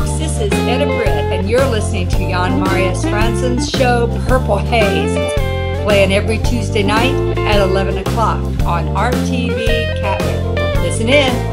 folks, this is Etta Britt, and you're listening to Jan Marius Fransen's show, Purple Haze. It's playing every Tuesday night at 11 o'clock on RTV Katwijk. Listen in.